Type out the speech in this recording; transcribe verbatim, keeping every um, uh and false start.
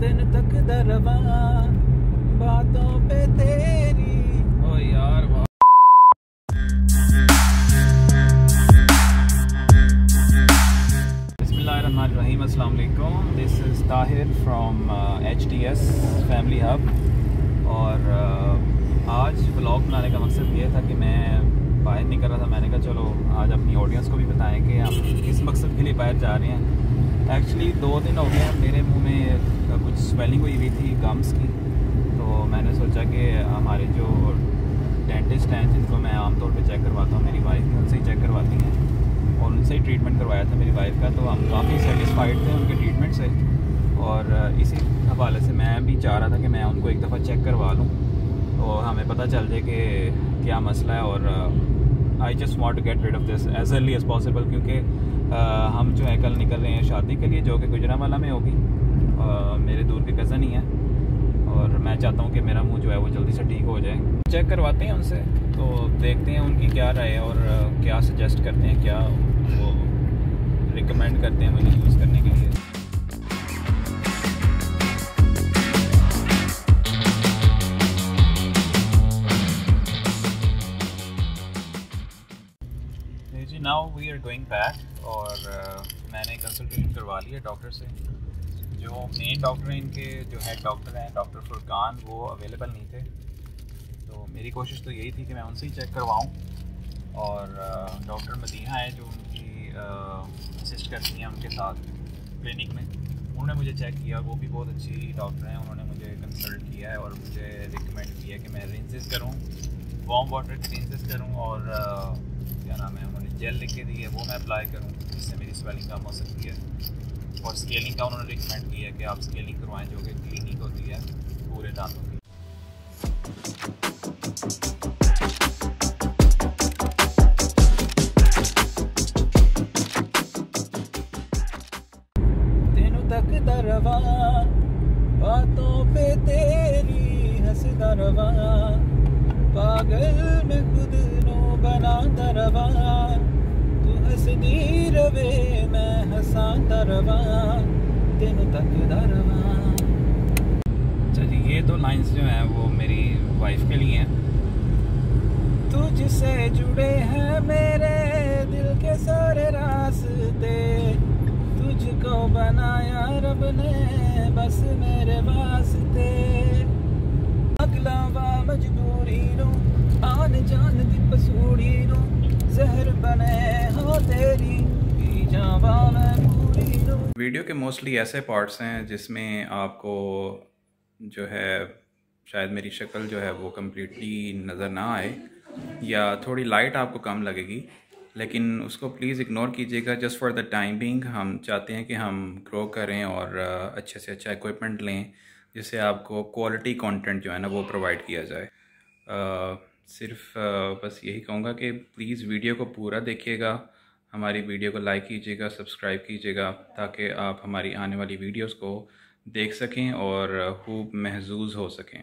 वतन तक दरवा बातों पे तेरी। ओ यार वाह। बिस्मिल्लाहिर्रहमानिर्रहीम। अस्सलाम वालेकुम। This is Tahir from H T S family hub. और uh, आज व्लॉग बनाने का मकसद ये था कि मैं बाहर निकल रहा था, मैंने कहा चलो आज अपनी ऑडियंस को भी बताएं कि हम किस मकसद के लिए बाहर जा रहे हैं। एक्चुअली दो दिन हो गया मेरे मुंह में कुछ स्वेलिंग हुई हुई थी गम्स की, तो मैंने सोचा कि हमारे जो डेंटिस्ट हैं जिनको मैं आमतौर पे चेक करवाता हूँ, मेरी वाइफ उनसे ही चेक करवाती हैं और उनसे ही ट्रीटमेंट करवाया था मेरी वाइफ का, तो हम काफ़ी सेटिस्फाइड थे उनके ट्रीटमेंट से। और इसी हवाले से मैं भी चाह रहा था कि मैं उनको एक दफ़ा चेक करवा लूँ तो हमें पता चल जाए कि क्या मसला है। और I just want to get rid of this as early as possible, क्योंकि Uh, हम जो है कल निकल रहे हैं शादी के लिए जो कि गुजरांवाला में होगी। uh, मेरे दूर के कज़न ही हैं और मैं चाहता हूं कि मेरा मुंह जो है वो जल्दी से ठीक हो जाए। चेक करवाते हैं उनसे तो देखते हैं उनकी क्या राय है और uh, क्या सजेस्ट करते हैं, क्या वो रिकमेंड करते हैं मुझे यूज़ करने के लिए। Now we are going back. और uh, मैंने कंसल्टेशन करवा ली है डॉक्टर से। जो मेन डॉक्टर हैं इनके, जो हेड डॉक्टर हैं डॉक्टर फुरकान, वो अवेलेबल नहीं थे, तो मेरी कोशिश तो यही थी कि मैं उनसे ही चेक करवाऊं। और uh, डॉक्टर मदीहा हैं जो उनकी असिस्ट uh, करती हैं उनके साथ क्लिनिक में, उन्होंने मुझे चेक किया, वो भी बहुत अच्छी डॉक्टर हैं। उन्होंने मुझे कंसल्ट किया है और मुझे रिकमेंड किया कि मैं रिंसेस करूँ, वार्म वाटर की रिंसेस करूँ और uh, क्या नाम है, उन्होंने जेल लिख के दी है वो मैं अप्लाई करूँ जिससे मेरी स्वेलिंग कम हो सकती है। और स्केलिंग का उन्होंने रिकमेंड किया है कि आप स्केलिंग करवाएं जो कि क्लिनिक होती है पूरे दांतों की। दिनों तक दरवा बातों पे तेरी हंसदा रवा, पागल में खुद नो बना दरवा, तू हंसदी रवे मैं हंसा दरवा, तेनू तक दरवा। चलिए ये दो लाइन्स जो हैं वो मेरी वाइफ के लिए हैं। तुझसे जुड़े हैं मेरे दिल के सारे रास्ते, तुझको बनाया रब ने बस मेरे वास्ते, अगलावा मजबूरी रो आन जान दी पसूड़ी रो, जहर बने हो तेरी पी जावा मैं पूरी रो। वीडियो के मोस्टली ऐसे पार्ट्स हैं जिसमें आपको जो है शायद मेरी शक्ल जो है वो कम्प्लीटली नज़र ना आए या थोड़ी लाइट आपको कम लगेगी, लेकिन उसको प्लीज़ इग्नोर कीजिएगा। Just for the time being हम चाहते हैं कि हम ग्रो करें और अच्छे से अच्छा इक्विपमेंट लें जिससे आपको क्वालिटी कंटेंट जो है ना वो प्रोवाइड किया जाए। आ, सिर्फ आ, बस यही कहूँगा कि प्लीज़ वीडियो को पूरा देखिएगा, हमारी वीडियो को लाइक कीजिएगा, सब्सक्राइब कीजिएगा ताकि आप हमारी आने वाली वीडियोस को देख सकें और खूब महसूस हो सकें।